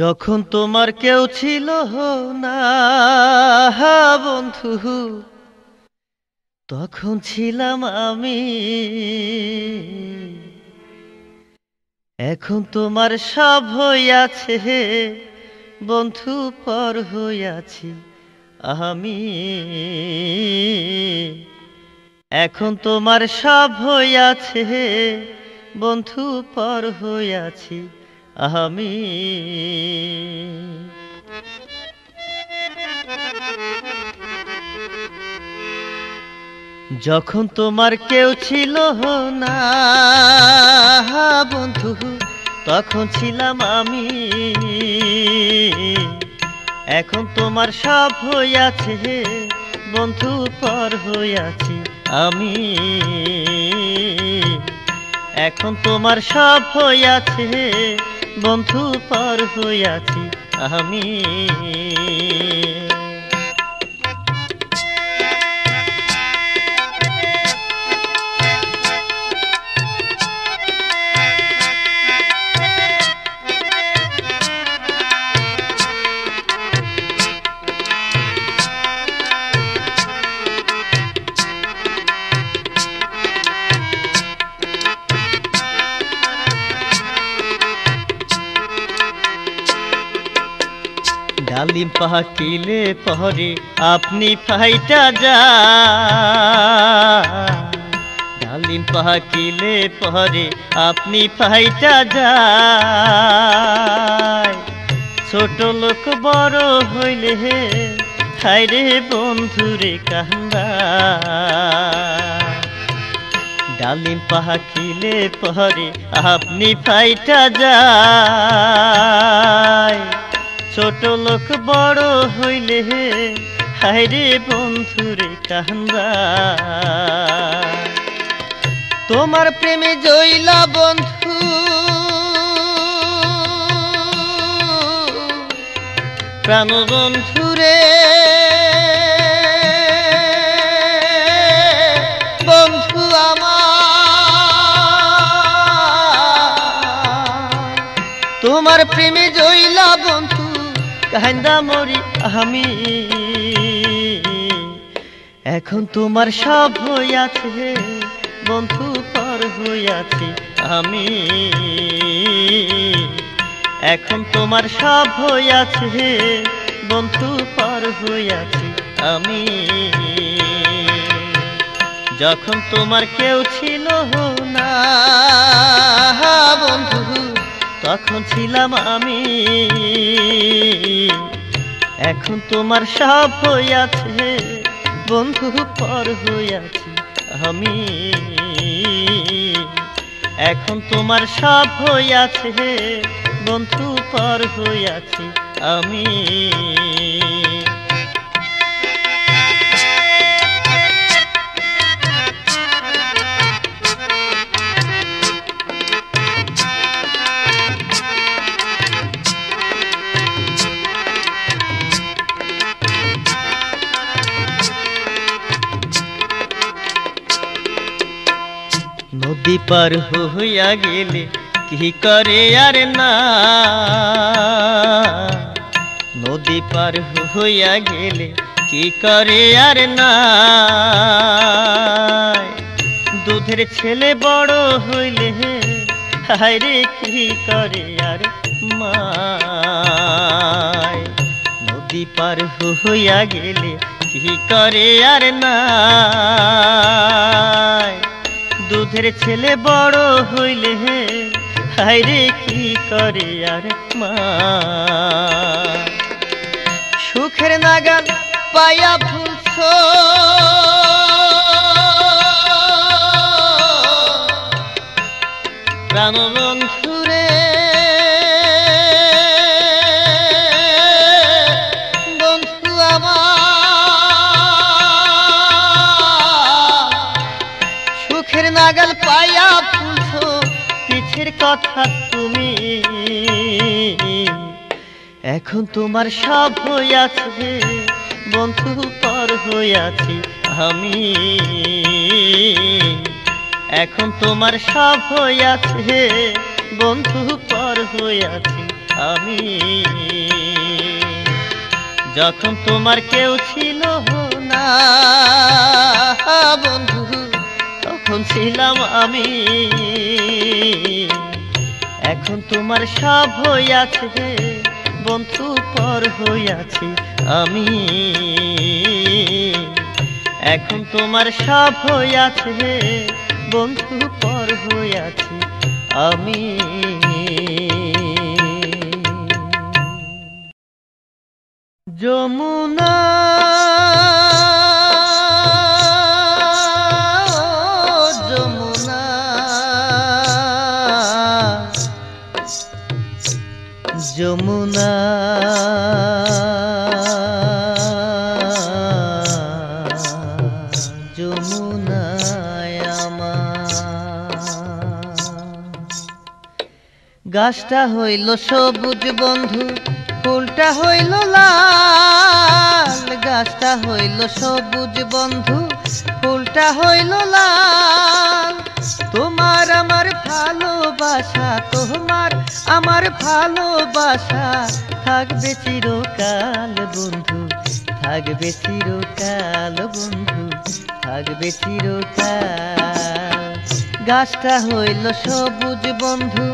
যখন তোমার কেউ ছিল না বন্ধু, তখন ছিলাম আমি। এখন তোমার সব হইয়াছে বন্ধু, পর হইয়াছি আমি। এখন তোমার সব হইয়াছে বন্ধু, পর হইয়াছি আমি। যখন তোমার কেউ ছিল না বন্ধু, তখন ছিলাম আমি। এখন তোমার সব হইয়াছে বন্ধু, পর হইয়াছি আমি। এখন তোমার সব হইয়াছে বন্ধু, পর হইয়াছি আমি। ডালিম পাকিলে পরে আপনি ফাইটা যা, ডালিম পাকিলে পরে আপনি ফাইটা যায়। ছোট লোক বড় হইলে হায় রে বন্ধুরে কান্দা। ডালিম পাকিলে পরে আপনি ফাইটা যায়। ছোট লোক বড় হইলে হায় রে বন্ধুরে কান্দা। তোমার প্রেমে জইলা বন্ধু, প্রাণ বন্ধুরে বন্ধু আমার। তোমার প্রেমে জইলা বন্ধু, কান্দা মরি আমি। এখন তোমার সব হইয়াছে বন্ধু, পর হইয়াছি আমি। এখন তোমার সব হইয়াছে বন্ধু, পর হইয়াছি আমি। যখন তোমার কেউ ছিল না বন্ধু, তখন ছিলাম আমি। এখন তোমার সব হইয়াছে বন্ধু, পর হইয়াছি আমি। এখন তোমার সব হইয়াছে বন্ধু, পর হইয়াছি আমি। নদী পার হইয়া গেলে কি করে আর না, নদী পার হইয়া গেলে কি করে আর না। দুধের ছেলে বড় হইলে হায় রে কি করে আর মা। নদী পার হইয়া গেলে কি করে আর না। দুধের ছেলে বড় হইলে হায় রে কি করে আর মা। সুখের নাগাল পায়া ফুলছ প্রাণ বন্ধুরে বন্ধু আমার। নাগাল পায়া ফুলছো পিছের কথা তুমি। এখন তোমার সব হইয়াছে বন্ধু, পর হইয়াছি আমি। এখন তোমার সব হইয়াছে বন্ধু, পর হইয়াছি আমি যখন তোমার কেউ ছিল না বন্ধু, তখন ছিলাম আমি, এখন তোমার সব হইয়াছে বন্ধু, পর হইয়াছি আমি, এখন তোমার সব হইয়াছে বন্ধু, পর হইয়াছি আমি। যমুনা যমুনা যমুনা যমুনায় আমার গাছটা হইল সবুজ বন্ধু, ফুলটা হইল লাল, গাছটা হইল সবুজ বন্ধু, ফুলটা হইল লাল। তোমার আমার ভালোবাসা, তোমার আমার ভালোবাসা থাকবে চিরকাল বন্ধু, থাকবে চিরকাল বন্ধু, থাকবে চিরকাল। গাছটা হইল সবুজ বন্ধু,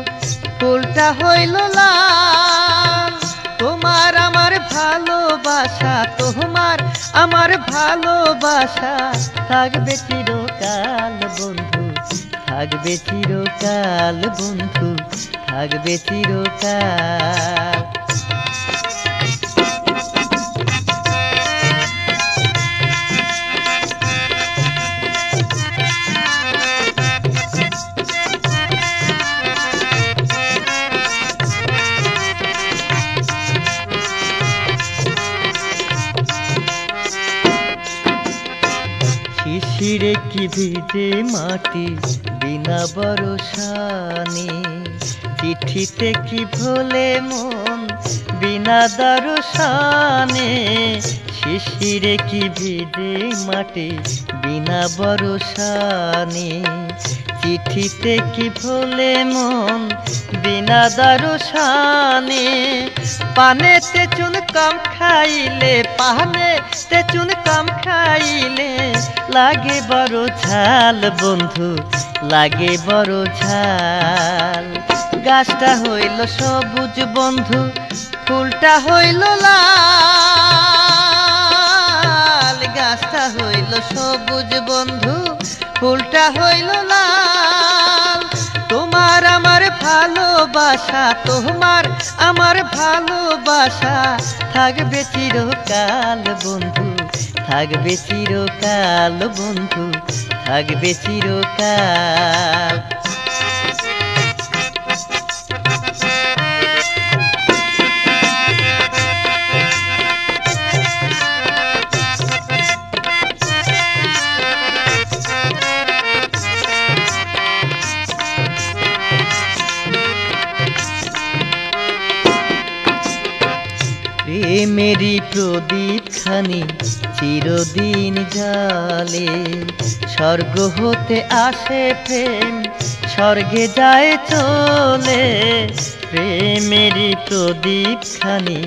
ফুলটা হইল লাল। তোমার আমার ভালোবাসা, তোমার আমার ভালোবাসা থাকবে চিরকাল বন্ধু, থাকবে চিরকাল বন্ধু, থাকবে চিরকাল। শিরে কি ভিজে মাটি বিনা বরসানি, চিঠিতে কি ভোলে মন বিনা দরসানে, শিশিরে কি ভিজে মাটি বিনা বরসানি, চিঠিতে কি ভোলে মন বিনা দরসানে। পানেতে চুন কম খাইলে, পানেতে চুন কম খাইলে লাগে বড় ঝাল বন্ধু, লাগে বড় ঝাল। গাছটা হইল সবুজ বন্ধু, ফুলটা হইল লাল, গাছটা হইল সবুজ বন্ধু, ফুলটা হইল লাল। তোমার আমার ভালোবাসা, তোমার আমার ভালোবাসা থাকবে চিরকাল বন্ধু, থাকবে চিরকাল বন্ধু, থাকবে চিরকাল। প্রেমেরই প্রদীপ খানি চিরদিন জ্বালে, স্বর্গ হতে আসে প্রেম, স্বর্গে যায় চলে। প্রেমেরই প্রদীপ খানি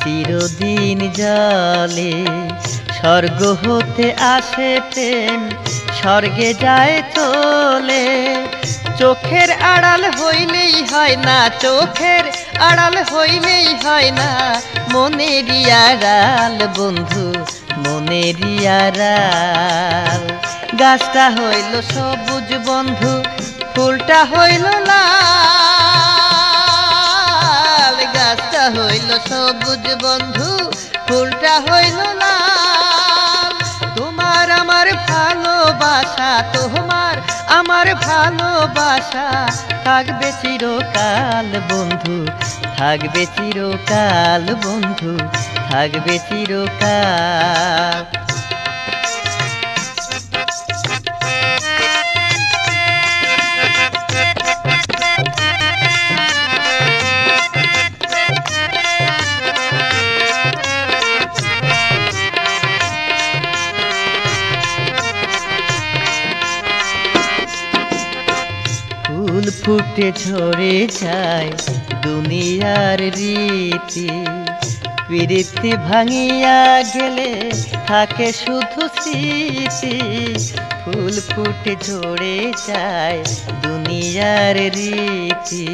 চিরদিন জ্বালে, স্বর্গ হতে আসে প্রেম, স্বর্গে যায় চলে। চোখের আড়াল হইলেই হয় না, চোখের আড়াল হইলেই হয় না মনেরই আড়াল বন্ধু, মনেরই আড়াল। গাছটা হইল সবুজ বন্ধু, ফুলটা হইল লাল, গাছটা হইল সবুজ বন্ধু, ফুলটা হইল লাল। তোমার আমার ভালোবাসা, তোমার আমার ভালোবাসা থাকবে চিরকাল বন্ধু, থাকবে চিরকাল বন্ধু, থাকবে চিরকাল। উল্টে ঝরে যায় দুনিয়ার রীতি, প্রীতি ভাঙিয়া গেলে থাকে শুধু স্মৃতি। ফুল ফুটে ঝরে যায় দুনিয়ার রীতি,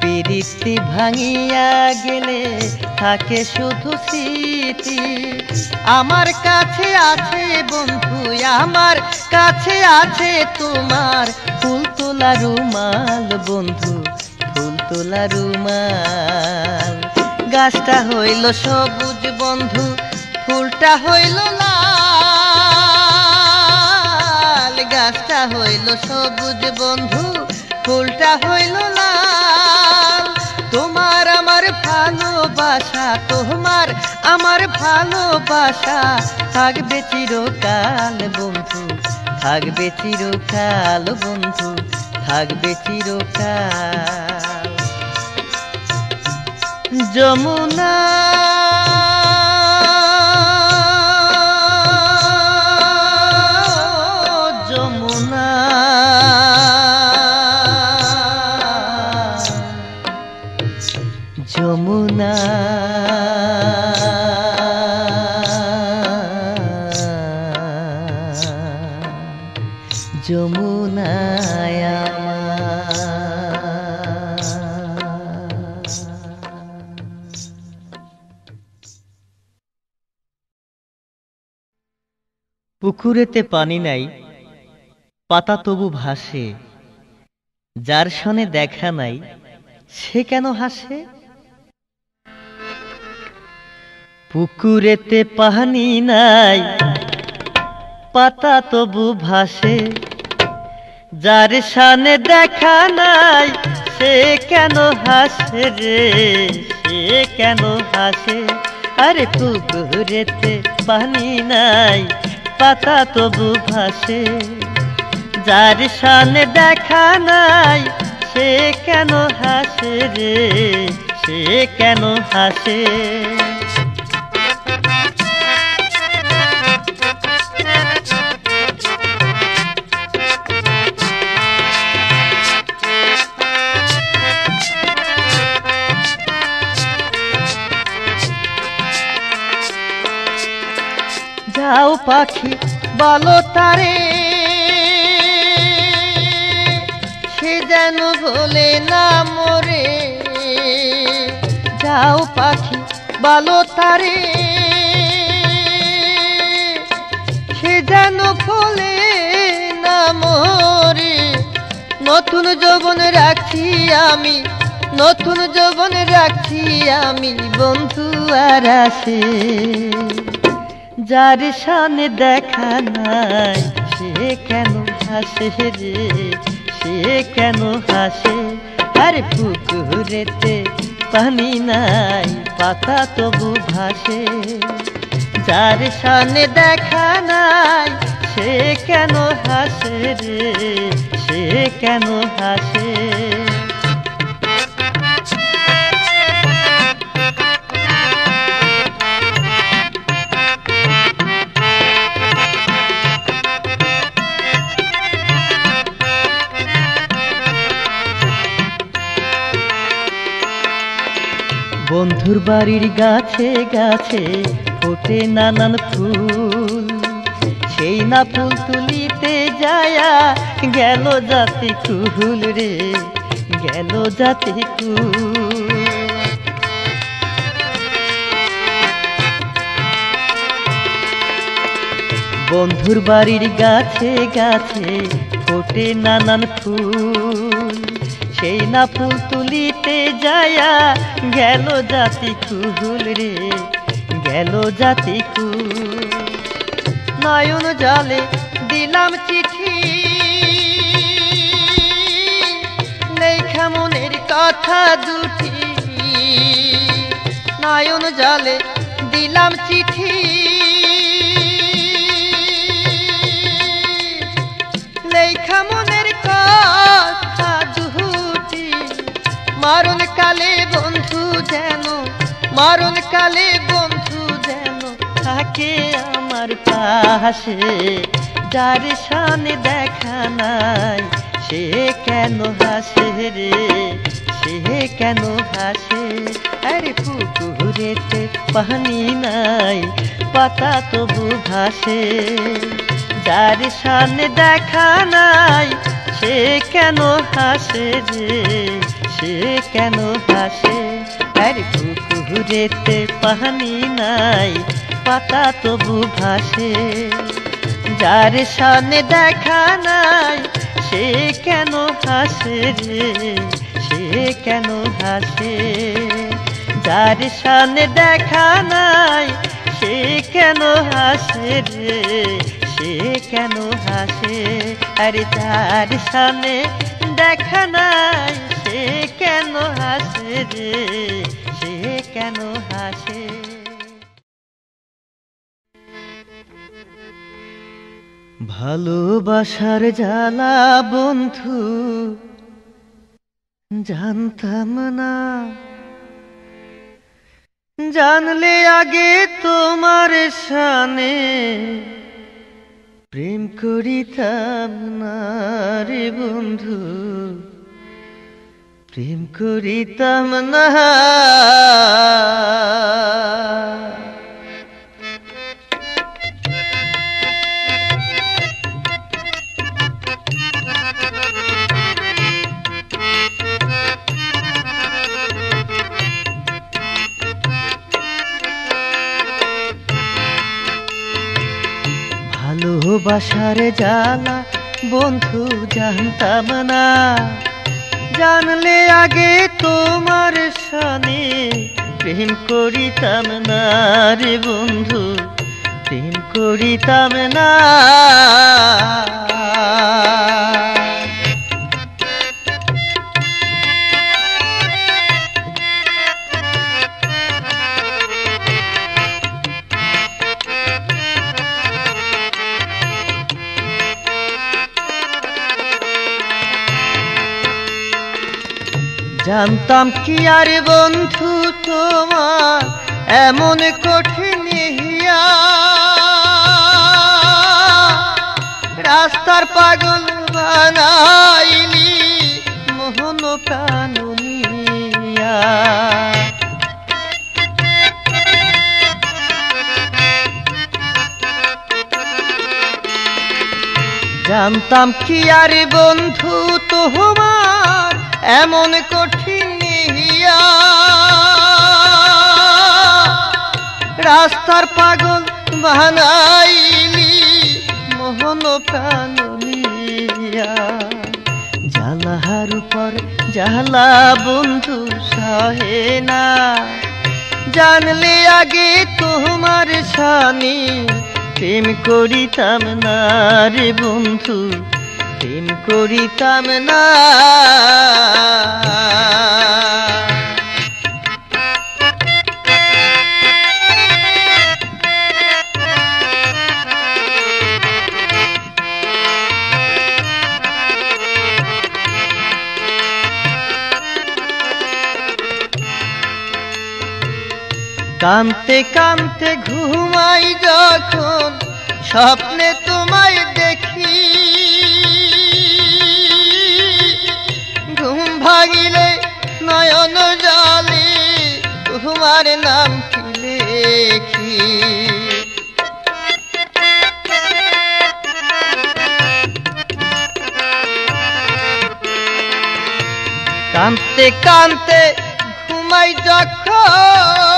প্রীতি ভাঙিয়া গেলে থাকে শুধু স্মৃতি। আমার কাছে আছে বন্ধু, আমার কাছে আছে তোমার ফুল তোলা রুমাল বন্ধু, ফুল তোলা রুমাল। গাছটা হইল সবুজ বন্ধু, ফুলটা হইল লাল। গাছটা হইল সবুজ বন্ধু, ফুলটা হইল লাল। তোমার আমার ভালোবাসা, তোমার আমার ভালোবাসা থাকবে চিরকাল বন্ধু, থাকবে চিরকাল বন্ধু, থাকবে চিরকাল। যমুনা যমুনা যমুনা যমুনা। পুকুরেতে পানি নাই, পাতা তবু ভাসে, যার সনে দেখা নাই সে কেন হাসে? পুকুরেতে পানি নাই, পাতা তবু ভাসে, যার সনে দেখা নাই সে কেন হাসে রে, সে কেন হাসে? আরে পুকুরেতে পানি নাই, পাতা তবু ভাসে, যার সামনে দেখা নাই সে কেন হাসে রে, সে কেন হাসে? যাও পাখি বলো তারে, সে যেন বলে না মরে। যাও পাখি বলো তারে, সে যেন বলে না মরে। নতুন যৌবন রাখি আমি, নতুন যৌবন রাখি আমি বন্ধু আর আসে। যার সামনে দেখা নাই সে কেন হাসে রে, সে কেন হাসে? আর পুকুরেতে পানি নাই, পাতা তবু ভাসে, যার সামনে দেখা নাই সে কেন হাসে রে, সে কেন হাসে? বন্ধুর বাড়ির গাছে গাছে ফোটে নানান ফুল, সেই না ফুল তুলিতে যায়া গেল জাতি কুল রে, গেল জাতি কুল। বন্ধুর বাড়ির গাছে গাছে ফোটে নানান ফুল, সেই না ফুল তুলিতে যায়া গেল জাতি কুল রে, গেল জাতি কুল। নয়ন জলে দিলাম চিঠি, লেখা মনের কথা দুটি। নয়ন জলে দিলাম চিঠি, লেখা মনের কথা দুটি। মারণ কালে বন্ধু যেন, মারণ কালে বন্ধু যেন থাকে আমার পাশে। যার সামনে দেখা নাই সে কেন হাসে রে, সে কেন হাসে? আরে পুকুরেতে পানি নাই, পাতা তবু ভাসে। যার সামনে দেখা নাই, সে কেন হাসে রে, সে কেন হাসে? আরে পুকুরেতে পানি নাই, পাতা তবু ভাসে। যার সামনে দেখা নাই, সে কেন হাসে রে, সে কেন হাসে? যার সামনে দেখা নাই, সে কেন হাসে রে, সে কেন হাসে? আরে যার সামনে দেখা নাই, সে কেন হাসে রে, সে কেন হাসে? ভালোবাসার জ্বালা বন্ধু জানতাম না, জানলে আগে তোমার শানে প্রেম করিতাম না রে বন্ধু, প্রেম করিতাম না। ভালোবাসার জ্বালা বন্ধু জানতাম না, জানলে আগে তোমার সামনে প্রেম করিতাম না রে বন্ধু, প্রেম করিতাম না। জানতাম কি আর বন্ধু তোমার এমন কঠিন হিয়া, রাস্তার পাগল বানাইলি মোহন প্রাণ নিয়া। জানতাম কি আর বন্ধু তোমার এমন কঠিন হিয়া, রাস্তার পাগল বানাইলি মোহন প্রাণ নিয়া। জ্বালার উপর জ্বালা বন্ধু সহে না, জানলে আগে তোমার সানি প্রেম করিতাম না রে বন্ধু, প্রেম করিতাম না। কাঁদতে কাঁদতে ঘুমাই যখন স্বপ্নে তোমায় দেখি, ঘুম ভাঙিলে নয়ন জলে তোমার নাম কি লেখি। কাঁদতে কাঁদতে ঘুমাই যখন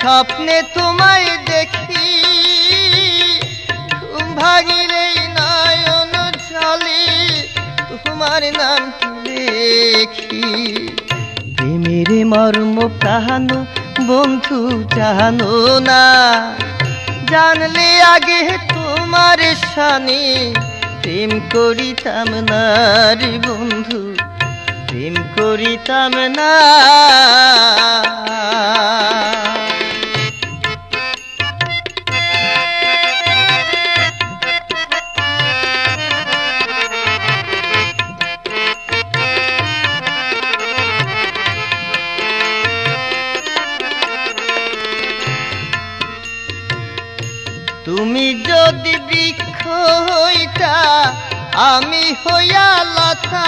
স্বপ্নে তোমায় দেখি, ঘুম ভাঙিলে নয়ন জলে তোমার নাম দেখি। প্রেমের মর্ম প্রাণ বন্ধু জানো না, জানলে আগে তোমার সামনে প্রেম করিতাম না রে বন্ধু, প্রেম করিতাম না। তুমি যদি বৃক্ষ হইতা আমি হইয়া লতা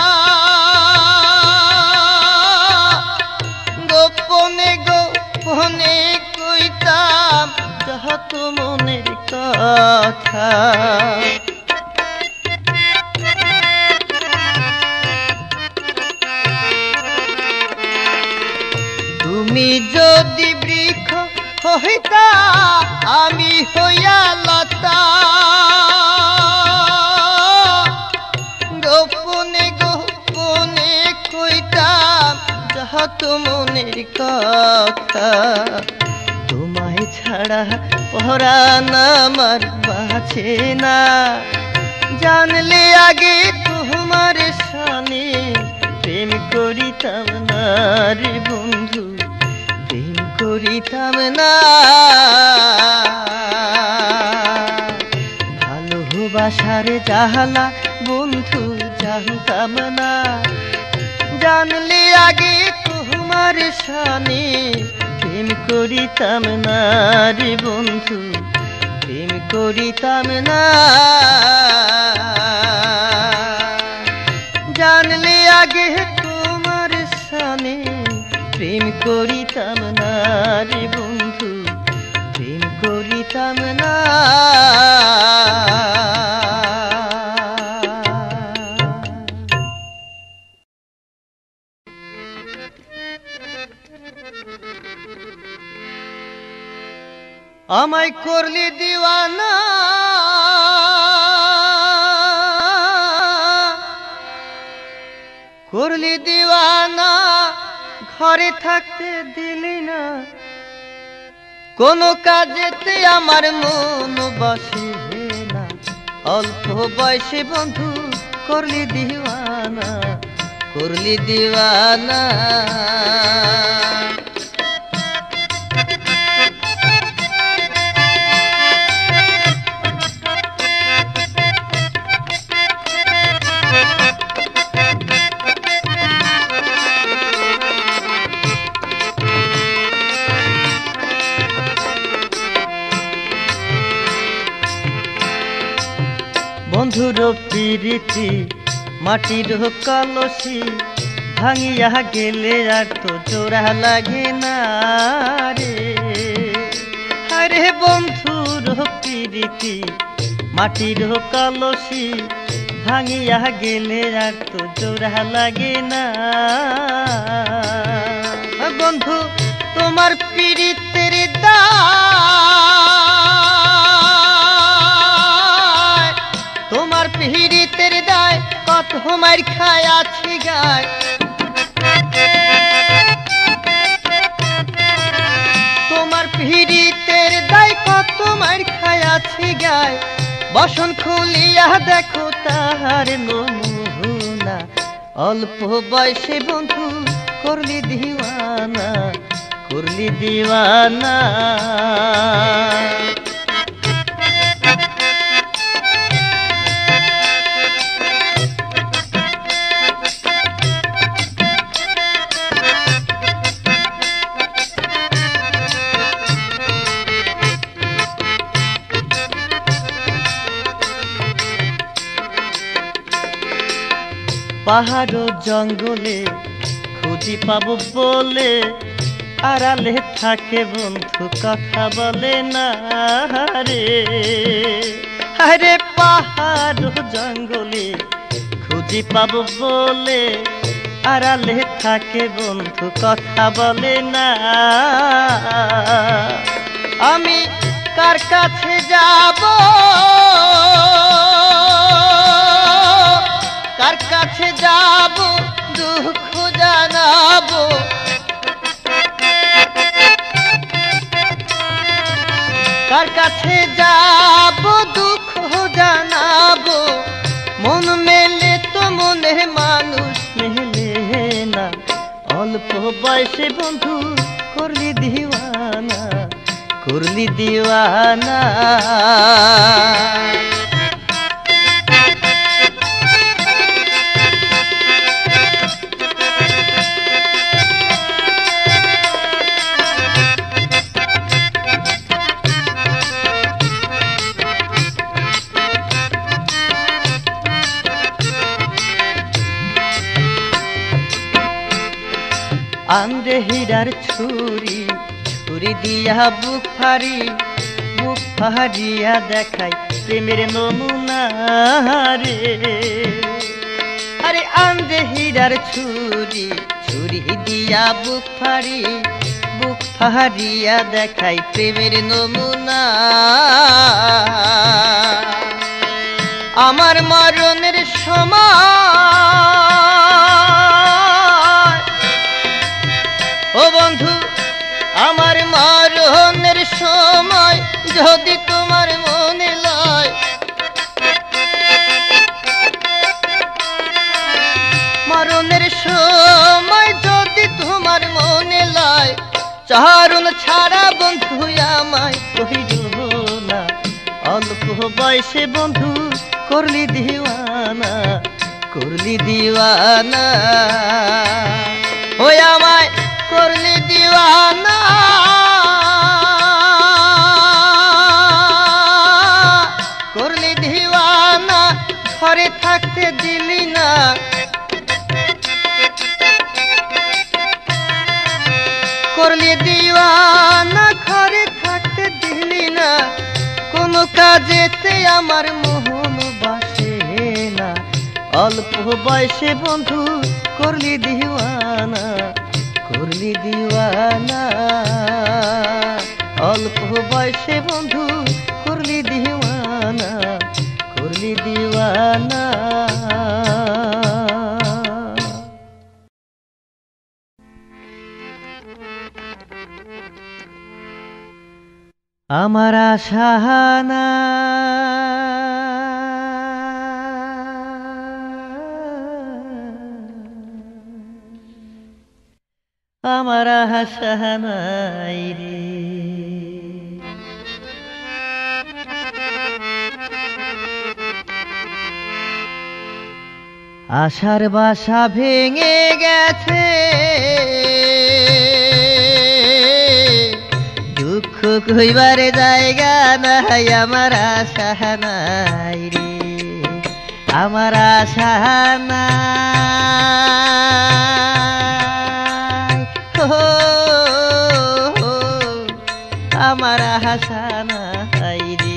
গোপনে কইতাম যত মনের কথা। তুমি যদি বৃক্ষ হইতা আমি হইয়া লতা গোপনে কইতাম যত মনের কথা। তোমায় ছাড়া পরাণ আমার বাঁচে না, জানলে আগে তোমার সানে প্রেম করিতাম না রে বন্ধু, প্রেম করিতাম না। ভালোবাসার জাহালা বন্ধু জানতাম না, জানলে আগে তোমার সানে প্রেম করিতাম না রে বন্ধু, প্রেম করিতাম না। জানলে আগে তোমার সানে প্রেম করিতাম না রে বন্ধু, প্রেম করিতাম না। আমায় করলি দিওয়ানা করলি দিওয়ানা, ঘরে থাকতে দিলি না, কোনো কাজেতে আমার মন বসে না। অল্প বয়সে বন্ধু করলি দিওয়ানা করলি দিওয়ানা। বন্ধুর পিরিতি মাটির কলসি ভাঙিয়া গেলে আর তো জোড়া লাগে না রে। আরে বন্ধুর পিরিতি মাটির কলসি ভাঙিয়া গেলে আর তো জোড়া লাগে না। বন্ধু তোমার পিরিতের দা পিড়িতের দায় কত মার খায় আছে গায়। তোমার পিড়িতের দায় কত মার খায় আছে গায়। বসন খুলিয়া দেখো তাহার নমুনা। অল্প বয়সে বন্ধু করলি দিওয়ানা পাহাড় জঙ্গলে খুঁজি পাবো বলে আড়ালে থাকে বন্ধু কথা বলে না রে। আরে পাহাড় জঙ্গলে খুঁজি পাবো বলে আড়ালে থাকে বন্ধু কথা বলে না। আমি কার কাছে যাব কার কাছে যাব দুঃখ জানাবো। কার কাছে যাব দুঃখ জানাবো, মন মেলে তো মনে মানুষ মেলে না। অল্প বয়সে বন্ধু করলি দিওয়ানা আংরে হীরার ছুরি, ছুরি দিয়া বুক ফাড়ি, বুক ফাড়িয়া দেখাই প্রেমের নমুনা রে। আরে আংরে হীরার ছুরি, ছুরি দিয়া বুক ফাড়ি, বুক ফাড়িয়া দেখাই প্রেমের নমুনা। আমার মরণের সময় ও বন্ধু, আমার মরণের সময় যদি তোমার মনে লয়, মরণের সময় যদি তোমার মনে লয়, চারণ ছাড়া বন্ধু আমায় কহিল না। অল্প বয়সে বন্ধু করলি দিওয়ানা, করলি দিওয়ানা, ওই আমায় করলি দিওয়ানা। করলি দিওয়ানা, ঘরে থাকতে দিলি না, করলি দিওয়ানা, ঘরে থাকতে দিলি না। কোনো কাজেতে আমার মোহন বাসে না। অল্প বয়সে বন্ধু করলি দিওয়ানা, করলি দিওয়ানা, অল্প বয়সে বন্ধু করলি দিওয়ানা, করলি দিওয়ানা। আমার আশা না আমার আশা নাই রে, আশার বাসা ভেঙে গেছে, কইবারে জায়গা নাই। আমার আশা নাই রে, আমার আশা নাই, আমার আশা নাই রে।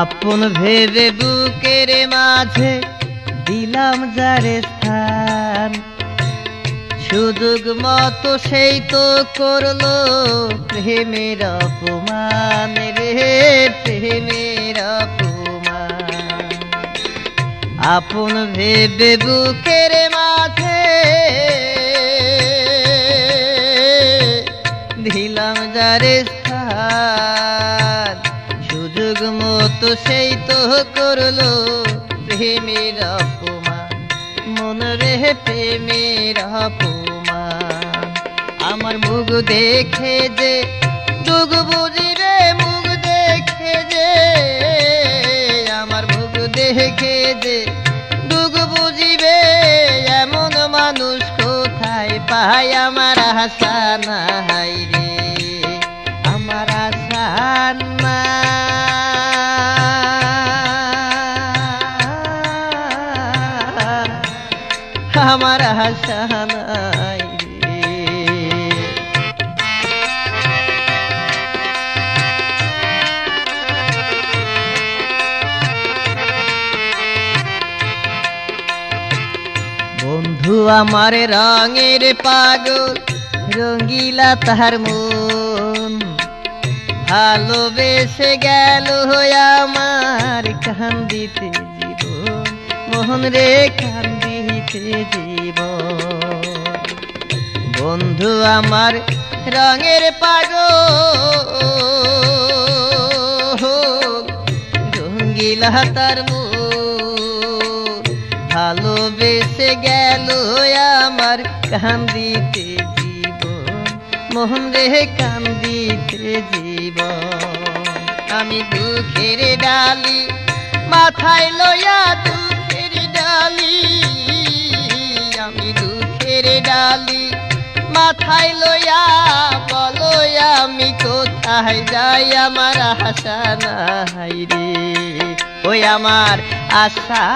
আপন ভেবে বুকের মাঝে দিলাম যারে স্থান, সুযোগ মতো সেই তো করলো প্রেমের অপমান রে, প্রেমের অপমান। আপন ভেবে বুকের মাঝে দিলাম যারে স্থান, সুযোগ মতো সেই তো করলো প্রেমের অপমান মন রে, প্রেমের অপমান। আমার মুখ দেখে যে দুঃখ বুঝি রে, মুখ দেখে যে, আমার মুখ দেখে যে দুঃখ বুঝিবে এমন মানুষ কোথায় পায়। আমার আশা নাই রে, আমার আশা নাই, আমার আশা নাই রে। বন্ধু আমার রঙের পাগল, রঙিলা তাহার মন, ভালোবেসে গেল আমার কান্দিতে জীবন, মোহন রে কান্দিতে জীবন। বন্ধু আমার রঙের পাগল, রঙিলা তার মন, ভালোবেসে গেল আমার কান্দিতে জীবন, মোহন রে কান্দিতে জীবন। আমি দুঃখের ডালি মাথায় লইয়া, দুঃখের ডালি মাথায় লইয়া বলো আমি কোথায় যাই, আমার আশা নাই রে ওই আমার আশা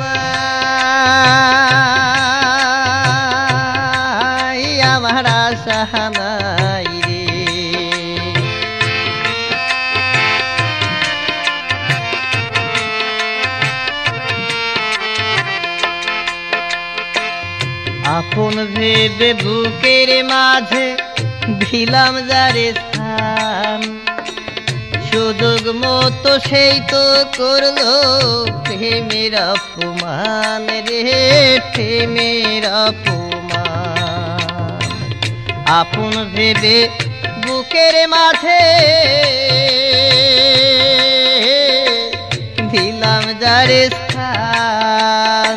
নাই, আমার আশা নাই রে। আপন ভেবে বুকের মাঝে দিলাম যারে স্থান, সুযোগ মতো সেই তো করলো প্রেমের অপমান রে, প্রেমের অপমান। আপন ভেবে বুকের মাঝে দিলাম যারে স্থান,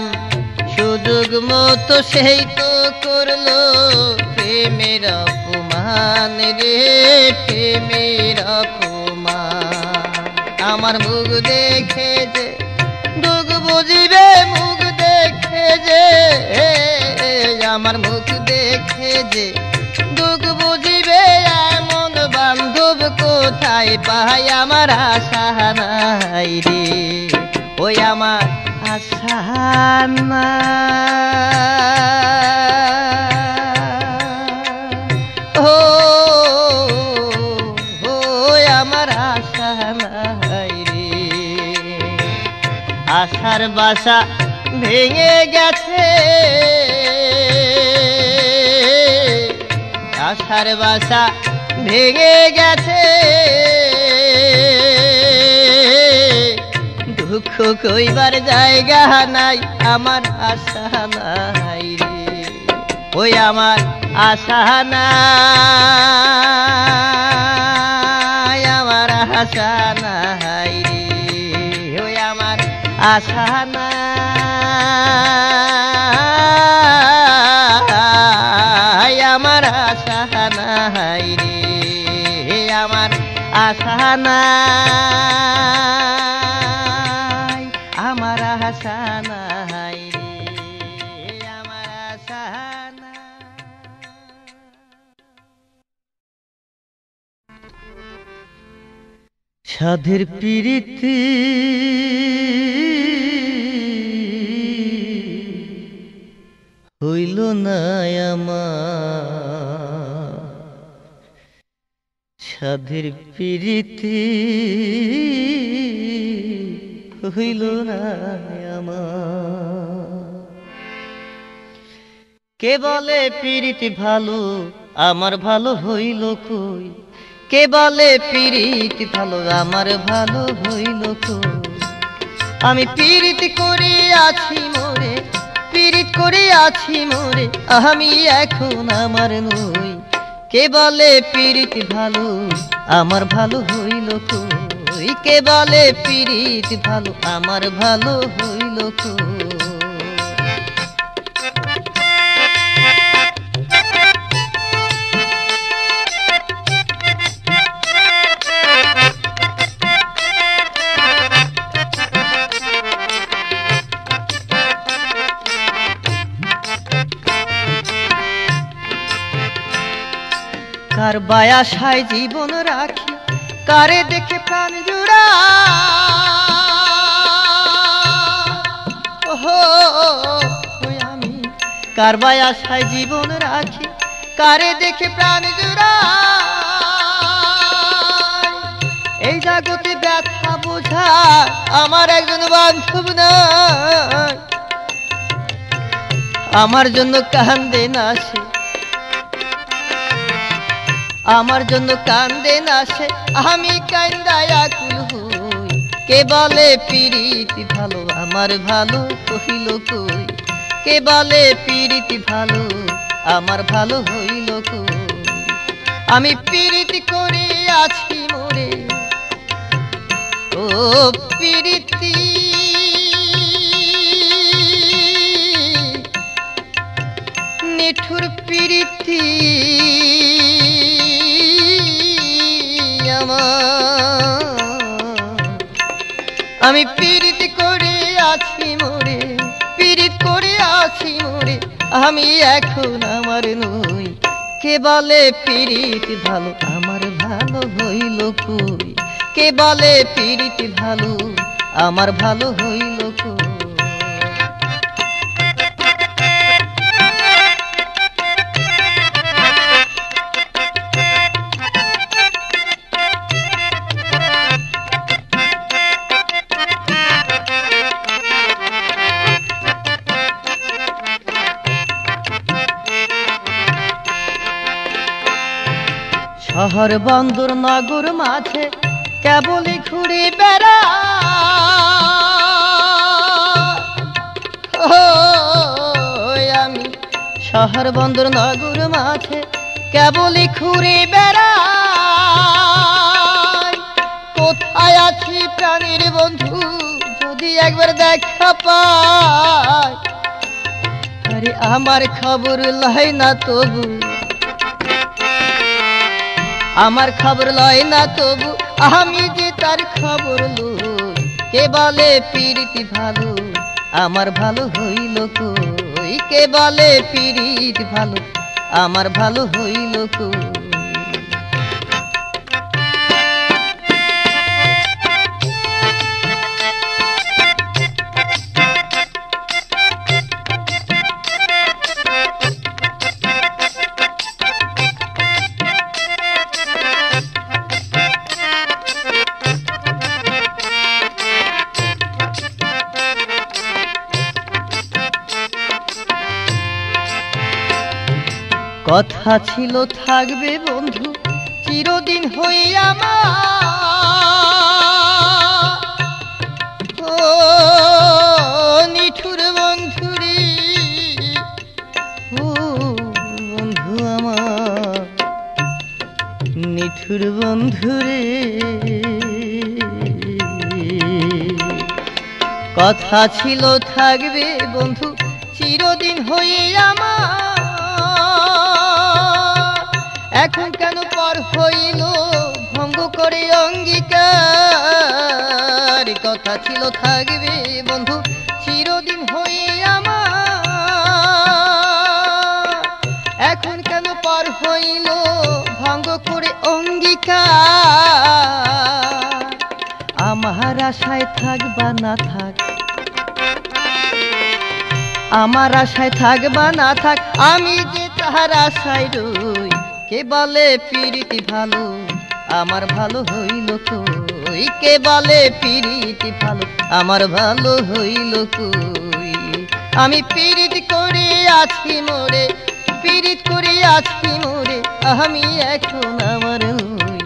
সুযোগ মতো সেই তো করলো প্রেমের অপমান রে, প্রেমের অপমান। আমার মুখ দেখে যে দুঃখ বুঝিবে, মুখ দেখে যে আমার মুখ দেখে যে দুঃখ বুঝিবে, এমন বান্ধব কোথায় পাই, আমার আশা নাই রে ওই আমার আশা নাই, ও আমার আশা নাই রে। আশার বাসা ভেঙে গেছে, আশার বাসা ভেঙে গেছে, দুঃখ কইবার জায়গা নাই, আমার আশা নাই রে ওই আমার আশা নাই, আমার আশা নাই রে ওই আমার আশা নাই, আমার আশা নাই রে, আমার আশা নাই, আমার আশা নাই রে, আমার আশা নাই। সাধের প্রীতি হইল না আমার, সাধের প্রীতি হইল না আমার। কে বলে প্রীতি ভালো, আমার ভালো হইল কই, কে বলে প্রীতি ভালো, আমার ভালো হইল কই। আমি প্রীতি করে আছি মোরে, প্রীতি করে আছি মোরে, আমি এখন আমার নই। কে বলে প্রীতি ভালো, আমার ভালো হইল কই, কে বলে পীড়িত ভালো, আমার ভালো হইল কই। কার বায়াসায় জীবন রাখি, কারে দেখে প্রাণ জুড়া, আমি কার বায়াসায় জীবন রাখি, কারে দেখে প্রাণ জুড়া। এই জগতে ব্যথা বোঝা আমার একজন বান্ধব নাই, আমার জন্য কান্দে না সে, আমার জন্য কান্দে না সে, আমি কান্দায় আকুল হই। কে বলে প্রীতি ভালো, আমার ভালো হইল কই, কে বলে প্রীতি ভালো, আমার ভালো হইল কই। আমি প্রীতি করে আছি মোরে, ও প্রীতি নিঠুর প্রীতি আমার। আমি প্রীতি করে আছি মোরে, প্রীতি করে আছি মোরে, আমি এখন আমার নই। কে বলে পীড়িত ভালো আমার ভালো হইল কই, কে বলে পীড়িত ভালো আমার ভালো হইল কই। শহর বন্দর নগর মাঝে কেবলই ঘুরে বেড়া, আমি শহর বন্দর নগর মাঝে কেবলই ঘুরে বেড়া, কোথায় আছি প্রাণীর বন্ধু যদি একবার দেখা পাই, আরে আমার খবর লয় না তবু, আমার খবর লয় না তবু, আমি যে তার খবর লই, কে বলে পীড়িত ভালো আমার ভালো হইল কই, কে বলে পীড়িত ভালো আমার ভালো হইল কই। কথা ছিল থাকবে বন্ধু চিরদিন হয়ে আমার, নিঠুর বন্ধুরি ও বন্ধু আমার, নিঠুর বন্ধুরে। কথা ছিল থাকবে বন্ধু চিরদিন হয়ে আমার, এখন কেন পর হইল ভঙ্গ করে অঙ্গীকার। কথা ছিল থাকবে বন্ধু চিরদিন হয়ে আমার, এখন কেন পর হইল ভঙ্গ করে অঙ্গীকার। আমার আশায় থাক বা না থাক, আমার আশায় থাক বা না থাক, আমি যে তাহার আশায় রই, কে বলে পীড়িতি ভালো আমার ভালো হইল কই, কে বলে পীড়িতি ভালো আমার ভালো হইল কই। আমি পীড়িত করে আছি মোরে, পীড়িত করে আছি মোরে, আমি এখন আমার হই,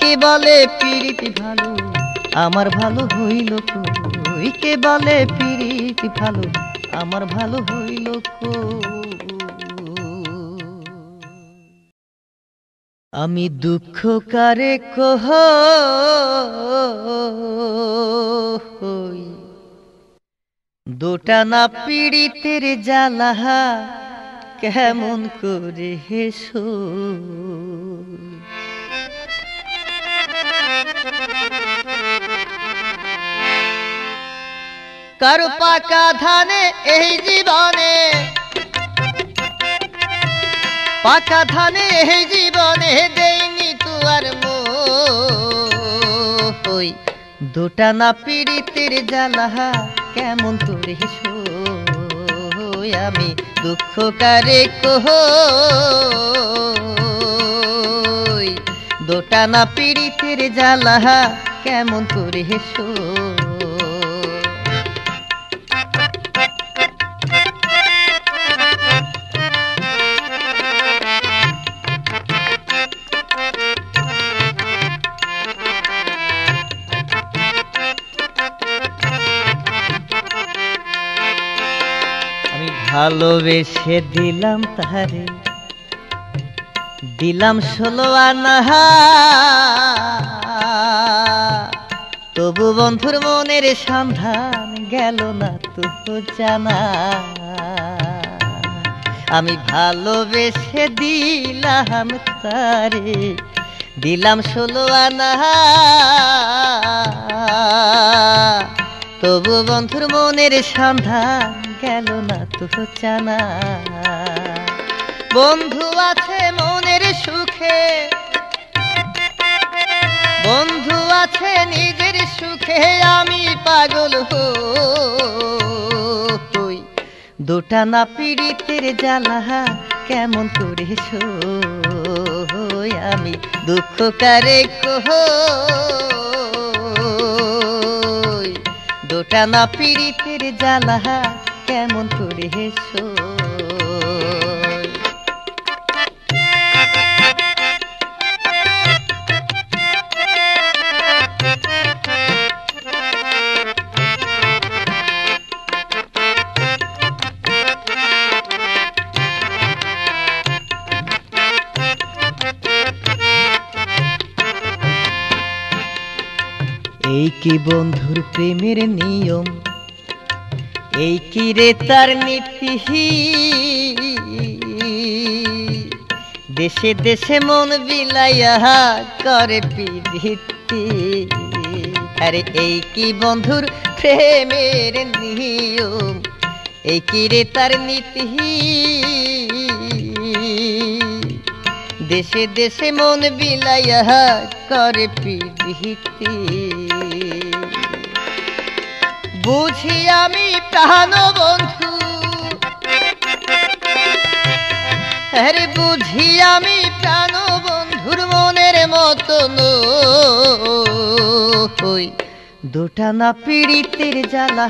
কে বলে পীড়িতি ভালো আমার ভালো হইল কই, কে বলে পীড়িতি ভালো আমার ভালো হইল কই। আমি দুঃখ কারে কহ, দোটানা পীড়িতের জ্বালা কেমন করে হেসো, কারো পাকা ধানে এই জীবনে, পাকা ধানে এই জীবনে দেইনি তুয়ার মই, দোটানা পীড়িতের জ্বালা কেমন করে সই। আমি দুঃখ কারে কহই, দোটানা পীড়িতের জ্বালা কেমন করে সই। ভালোবেসে দিলাম তাহারে, দিলাম 16 আনা, তবু বন্ধুর মনের সন্ধান গেল না তবু জানা। আমি ভালোবেসে দিলাম তারে, দিলাম 16 আনা, তবু বন্ধুর মনের সন্ধান গেল না তো জানা। বন্ধু আছে মনের সুখে, বন্ধু আছে নিজের সুখে। আমি পাগল হই দুটা না পীড়িতের জ্বালা কেমন করে সই, আমি দুঃখ কারে কই, দুটা না পীড়িতের জ্বালা কেমন করে সই। এই কি বন্ধুর প্রেমের নিয়ম, এই কি রে তার নীতি। দেশে দেশে মন বিলাইয়া করে পিরিতি। আরে এই কি বন্ধুর প্রেমের নিয়ম, এই কি রে তার নীতি। দেশে দেশে মন বিলাইয়া করে পিরিতি। বুঝি আমি প্রাণ বন্ধু, আরে বুঝি আমি প্রাণ বন্ধুর মনের মতন হই। দুটা না পীড়িতের জ্বালা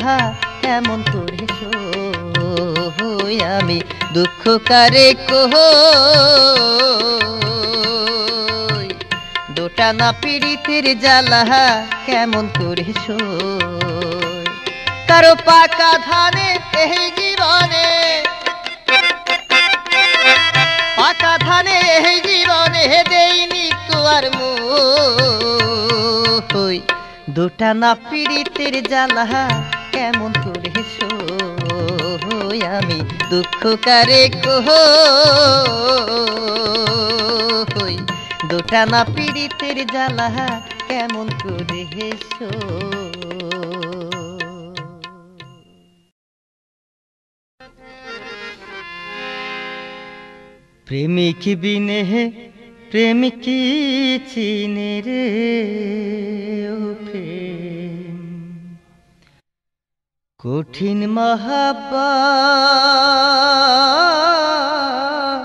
কেমন করে সই, আমি দুঃখ কারে কই, দুটা না পীড়িতের জ্বালা কেমন করে সই। কারো পাকা ধানে এই জীবনে, পাকা ধানে এই জীবনে দেইনি তোর মোই। দুটা না পীড়িতের জ্বালা কেমন করে সই, আমি দুঃখ কারে কই, দুটা না পীড়িতের জ্বালা কেমন করে সই। প্রেমিক বিনে প্রেমিক চিনে রে ও প্রেম, কঠিন মহাপাপ।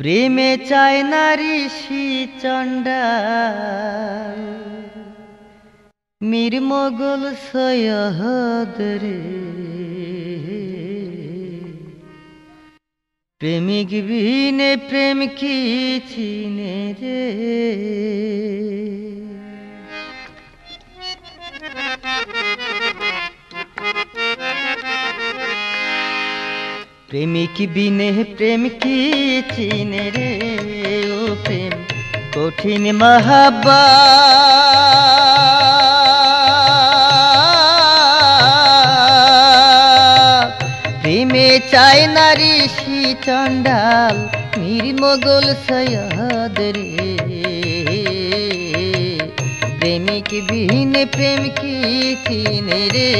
প্রেমে চায় না ঋষি চণ্ডাল, মীর মোগল সৈয়দ রে। প্রেমিক বিনে প্রেম কি চিনে রে। প্রেমিক বিনে প্রেম কি চিনে রে ও প্রেম, কঠিন মহাপাপ। প্রেমে চায় না ঋষি চণ্ডাল, মীর মোগল সৈয়দ রে। প্রেমিক বিনে প্রেম কি চিনে রে।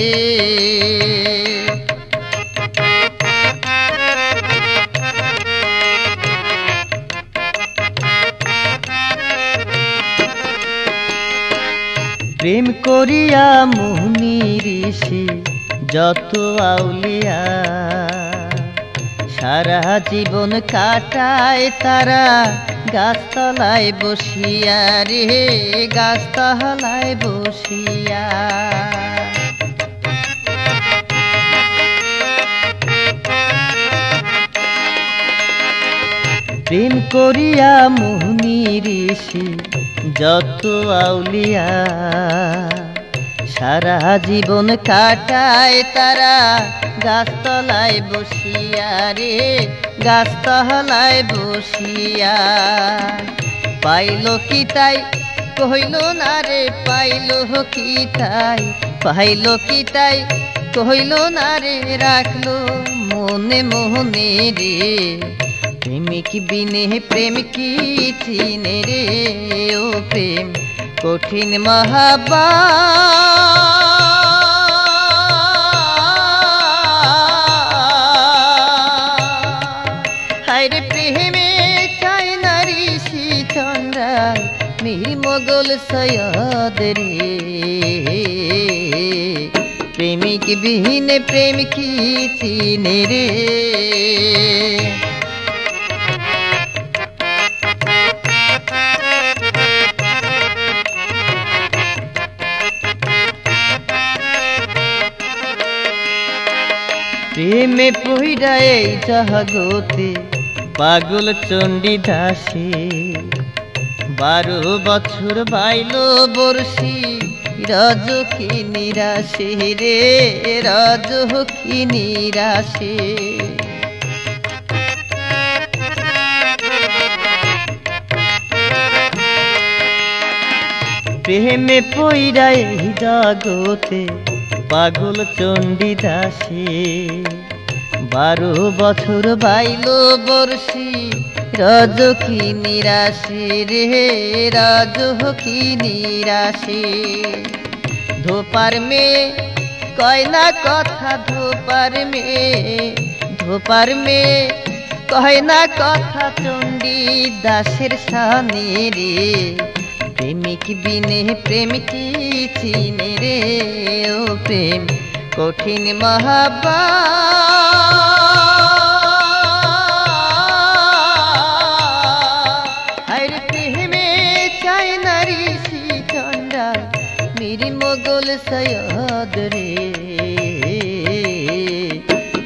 প্রেম করিয়া মুনি ঋষি যত আউলিয়া, সারা জীবন কাটায় তারা গাছতলায় বসিয়া রে, গাছতলায় বসিয়া। প্রেম করিয়া মুনি ঋষি যত আউলিয়া, সারা জীবন কাটায় তারা গাছতলায় বসিয়া রে, গাছতলায় বসিয়া। পাইল কি তাই কহিল না রে, পাইল কি তাই, পাইল কি তাই কহিল না রে, রাখলো মনে মোহনে রে। প্রেমিক বিনে প্রেম কি চিনে রে ও প্রেম, কঠিন মহাপাপ। আমি মোগল সয়াদের প্রেমিক বিহীন প্রেম কি চিনে রে। প্রেমে পইরা এই জগতে পাগল চণ্ডী দাসী 12 বছর বাইল বর্ষি রজকি নিরাশে রে, রজকি নিরাশে। প্রেমে পইরা এই জগতে পাগল চণ্ডী দাসী 12 বছর বাইল বর্ষি রজকি নিরাশে রে, রজকি নিরাশে। ধোপার মেয়ে কয়না কথা, ধোপার মেয়ে, ধোপার মেয়ে কয়না কথা চণ্ডী দাসের সানে রে, প্রেমিক বিনে প্রেম কি চিনে রে। ও প্রেম কঠিন মহাবা, হর প্রেমে চাই নারী চন্ডা মেরি মোগল সয়াদ রে,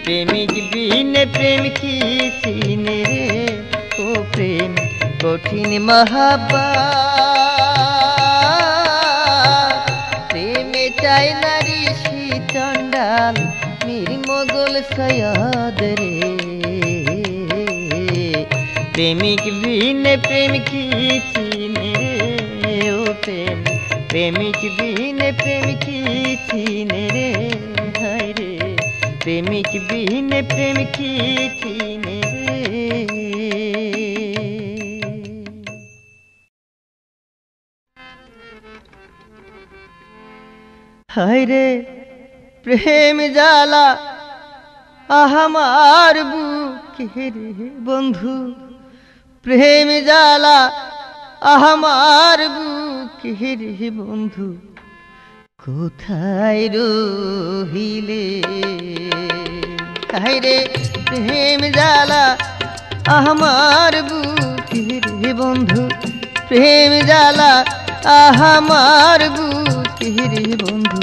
প্রেমিক বিনে প্রেম কি চিনে রে। ও প্রেম কঠিন মহাবা, প্রেমে চাই নারী চন্ডাল মেরি মোগল সয়াদ রে, প্রেমিক বিনে প্রেম কি চিনে রে। ও প্রেম প্রেমিক বিনে প্রেম কি চিনে রে, হায় রে প্রেমিক বিনে প্রেম কি চিনে রে। হায় রে প্রেম জ্বালা আমার বুকে রে বন্ধু, প্রেম জ্বালা আমার বুকে রে বন্ধু, কোথায় রহিলে। হায় রে প্রেম জ্বালা আমার বুকে রে বন্ধু, প্রেম জ্বালা আমার বুকে রে বন্ধু,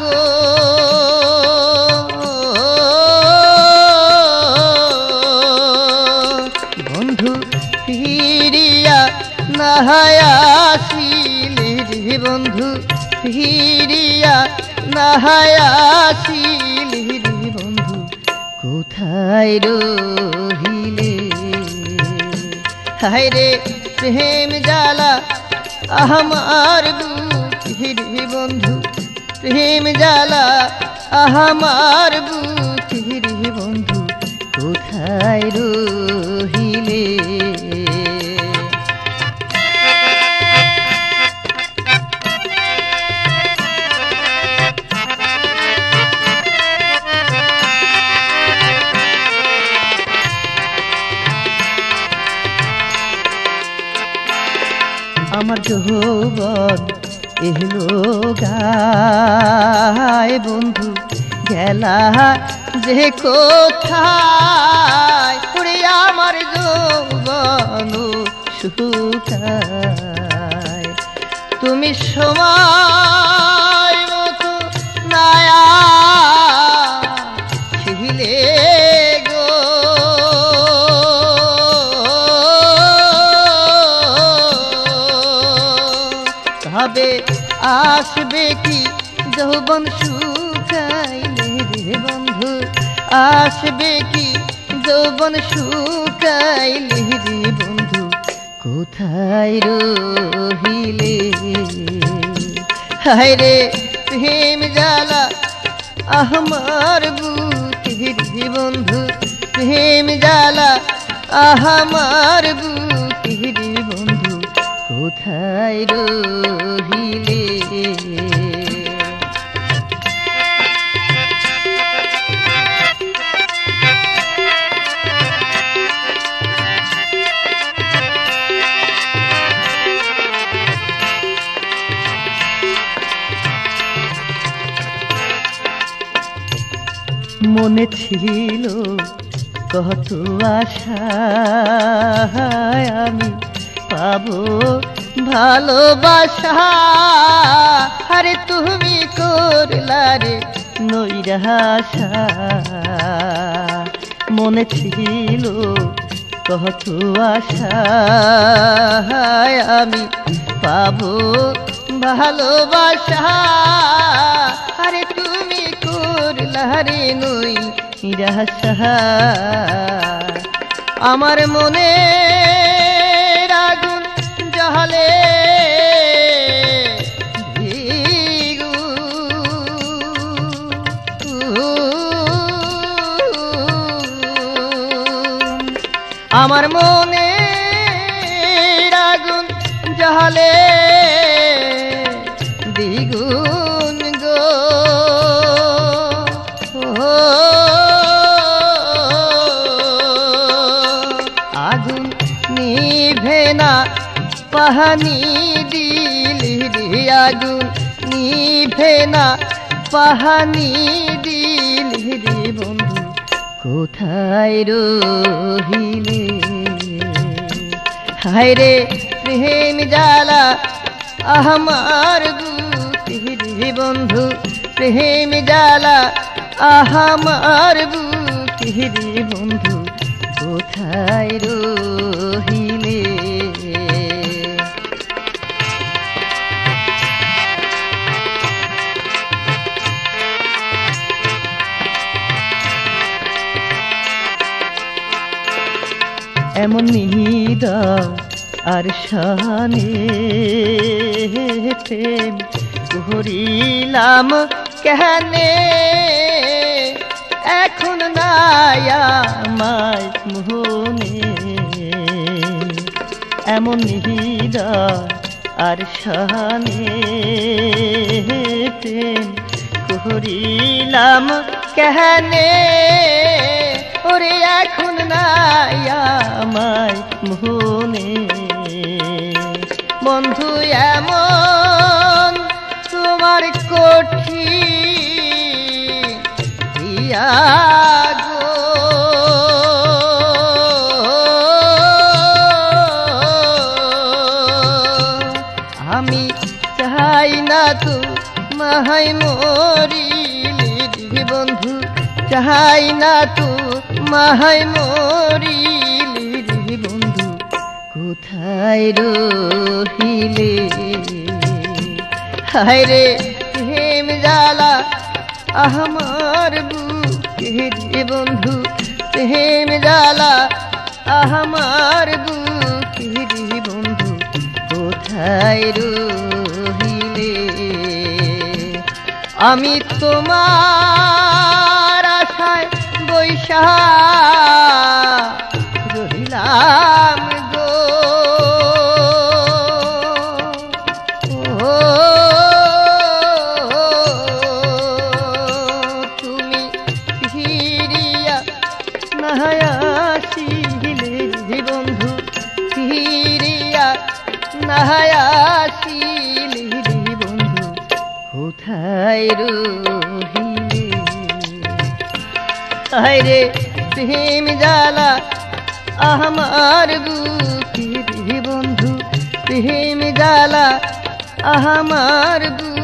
গো, নাহায়াসিলি রে বন্ধু, ফিরিয়া নাহায়াসিলি রে বন্ধু, কোথায় রহিলে। হায় রে প্রেম জ্বালা আমার বুকে রে বন্ধু, প্রেম জ্বালা আমার বুকে রে বন্ধু, কোথায় রহিলে। আমার যৌবন এলো গায় বন্ধু, গেলা যে কোথায় পুরে আমার যৌবন শুকায়। তুমি সময় মতো নায়া ছিলে হবে, আসবে কি যৌবন শুকাইলে রে বন্ধু, আসবে কি যৌবন শুকাইলে রে বন্ধু, কোথায় রহিলে, হায় রে প্রেম জ্বালা আমার বুক ভিড়ি বন্ধু, প্রেম জ্বালা আমার বুক ভিড়ি বন্ধু, কোথায় রহিলে। মনে ছিল কত আশা আমি পাবো ভালোবাসা, আরে তুমি করলা রে নৈরাশা। মনে ছিল কত আশা আমি পাবো ভালোবাসা, আরে তুমি করলা রে নই নিরাশা। আমার মনে আগুন জ্বলে আমার মনে আগুন জ্বলে দ্বিগুণ গো, আগুন নিভে না পাহানি দিলি রে, আগুন নিভে না পাহানি দিলি রে বন্ধু, কোথায় রহিলে। হায় রে প্রেম জ্বালা আমার বুকে বন্ধু, প্রেম জ্বালা আমার বুকে বন্ধু, কোথায় রহিলে। এমন নিদা আর শানে প্রেম ঘুরিলাম কেনে, এখন নাই আমার মোহনে। এমন হীরা আর শানে প্রেম ঘুরিলাম কেনে, ওরে এখন নাই আমার মোহনে। বন্ধু এমন তোমার কঠিন ইয়া গো, আমি চাই না তো মাহাই মরিলি বন্ধু, চাই না তো মাহাই মরিলি বন্ধু, কোথায় রহিলে। হায় রে প্রেম জ্বালা আমার বুকে বন্ধু, প্রেম জ্বালা আমার বুকে বন্ধু, কোথায় রহিলে। আমি তোমার আশায় বৈশা রহিলাম গো, তুমি ফিরিয়া নাহায় আসিলে বন্ধু, ফিরিয়া নাহায় আসিলে বন্ধু, কোথায় রহিলে। হায় রে প্রেম জ্বালা আমার বুকে বন্ধু, প্রেম জ্বালা আমার বুকে।